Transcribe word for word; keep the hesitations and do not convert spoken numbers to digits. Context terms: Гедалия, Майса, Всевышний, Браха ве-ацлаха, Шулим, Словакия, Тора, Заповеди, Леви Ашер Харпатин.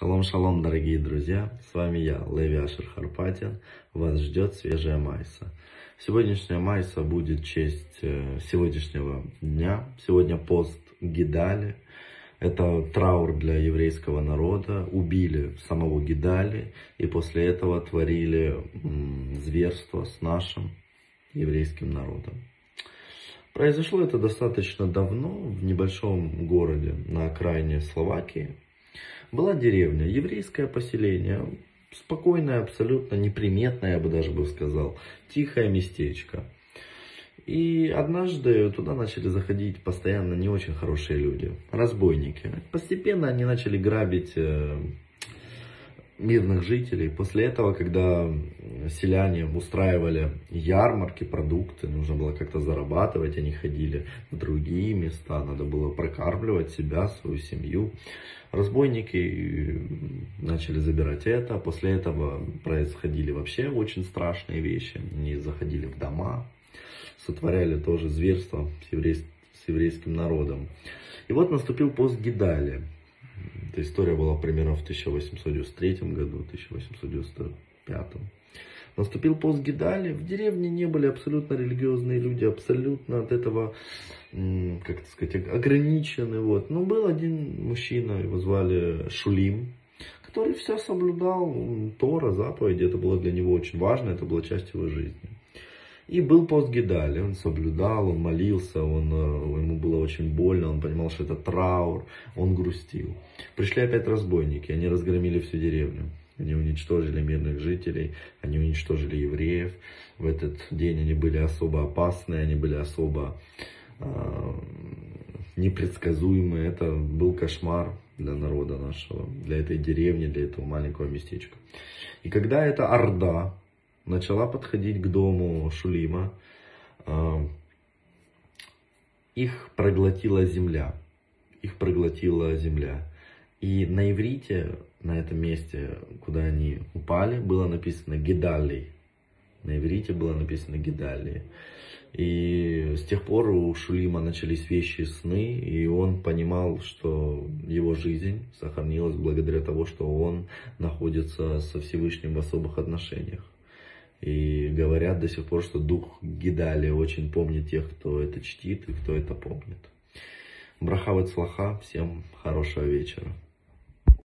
Шалом-шалом, дорогие друзья! С вами я, Леви Ашер Харпатин. Вас ждет свежая Майса. Сегодняшняя Майса будет в честь сегодняшнего дня. Сегодня пост Гедали. Это траур для еврейского народа. Убили самого Гедали и после этого творили зверство с нашим еврейским народом. Произошло это достаточно давно в небольшом городе на окраине Словакии. Была деревня, еврейское поселение, спокойное, абсолютно неприметное, я бы даже бы сказал, тихое местечко. И однажды туда начали заходить постоянно не очень хорошие люди, разбойники. Постепенно они начали грабить мирных жителей. После этого, когда селяне устраивали ярмарки, продукты, нужно было как-то зарабатывать, они ходили в другие места, надо было прокармливать себя, свою семью. Разбойники начали забирать это, после этого происходили вообще очень страшные вещи, они заходили в дома, сотворяли тоже зверство с, еврейс... с еврейским народом. И вот наступил пост Гедалия. Эта история была примерно в тысяча восемьсот девяносто третьем году, тысяча восемьсот девяносто пятом. Наступил пост Гедалия. В деревне не были абсолютно религиозные люди, абсолютно от этого, как это сказать, ограничены. Вот. Но был один мужчина, его звали Шулим, который все соблюдал, Тора, заповеди. Это было для него очень важно, это была часть его жизни. И был пост Гедалия, он соблюдал, он молился, он, ему было очень больно, он понимал, что это траур, он грустил. Пришли опять разбойники, они разгромили всю деревню, они уничтожили мирных жителей, они уничтожили евреев. В этот день они были особо опасные, они были особо э, непредсказуемые, это был кошмар для народа нашего, для этой деревни, для этого маленького местечка. И когда эта орда начала подходить к дому Шулима, их проглотила земля, их проглотила земля. И на иврите, на этом месте, куда они упали, было написано Гедалий. На иврите было написано Гедалия. И с тех пор у Шулима начались вещие сны, и он понимал, что его жизнь сохранилась благодаря тому, что он находится со Всевышним в особых отношениях. И говорят до сих пор, что дух Гедалия очень помнит тех, кто это чтит и кто это помнит. Браха ве-ацлаха. Всем хорошего вечера.